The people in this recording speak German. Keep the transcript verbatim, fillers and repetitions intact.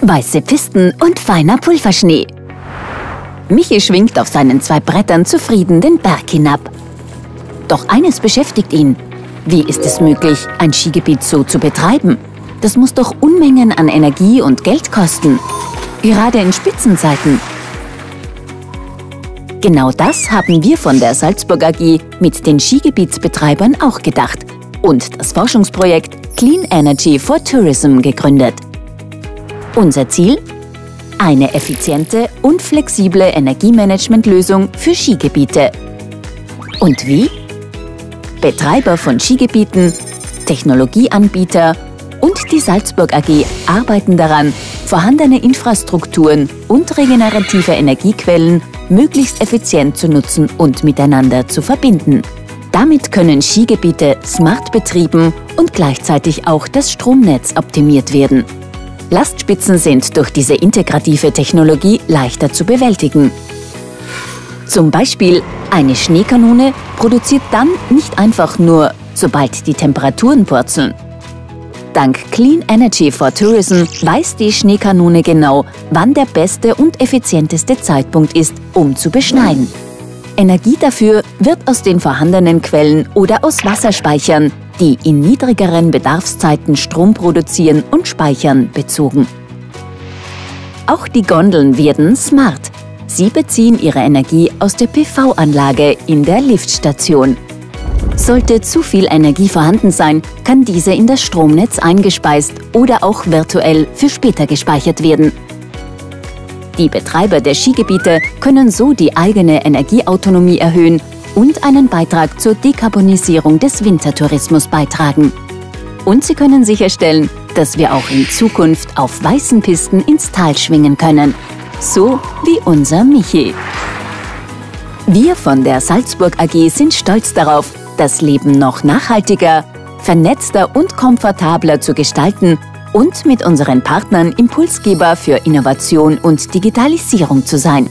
Weiße Pisten und feiner Pulverschnee. Michi schwingt auf seinen zwei Brettern zufrieden den Berg hinab. Doch eines beschäftigt ihn. Wie ist es möglich, ein Skigebiet so zu betreiben? Das muss doch Unmengen an Energie und Geld kosten. Gerade in Spitzenzeiten. Genau das haben wir von der Salzburg A G mit den Skigebietsbetreibern auch gedacht und das Forschungsprojekt Clean Energy for Tourism gegründet. Unser Ziel? Eine effiziente und flexible Energiemanagementlösung für Skigebiete. Und wie? Betreiber von Skigebieten, Technologieanbieter und die Salzburg A G arbeiten daran, vorhandene Infrastrukturen und regenerative Energiequellen möglichst effizient zu nutzen und miteinander zu verbinden. Damit können Skigebiete smart betrieben und gleichzeitig auch das Stromnetz optimiert werden. Lastspitzen sind durch diese integrative Technologie leichter zu bewältigen. Zum Beispiel eine Schneekanone produziert dann nicht einfach nur, sobald die Temperaturen purzeln. Dank Clean Energy for Tourism weiß die Schneekanone genau, wann der beste und effizienteste Zeitpunkt ist, um zu beschneien. Energie dafür wird aus den vorhandenen Quellen oder aus Wasserspeichern, die in niedrigeren Bedarfszeiten Strom produzieren und speichern, bezogen. Auch die Gondeln werden smart. Sie beziehen ihre Energie aus der P V-Anlage in der Liftstation. Sollte zu viel Energie vorhanden sein, kann diese in das Stromnetz eingespeist oder auch virtuell für später gespeichert werden. Die Betreiber der Skigebiete können so die eigene Energieautonomie erhöhen und einen Beitrag zur Dekarbonisierung des Wintertourismus beitragen. Und sie können sicherstellen, dass wir auch in Zukunft auf weißen Pisten ins Tal schwingen können. So wie unser Michi. Wir von der Salzburg A G sind stolz darauf, das Leben noch nachhaltiger, vernetzter und komfortabler zu gestalten und mit unseren Partnern Impulsgeber für Innovation und Digitalisierung zu sein.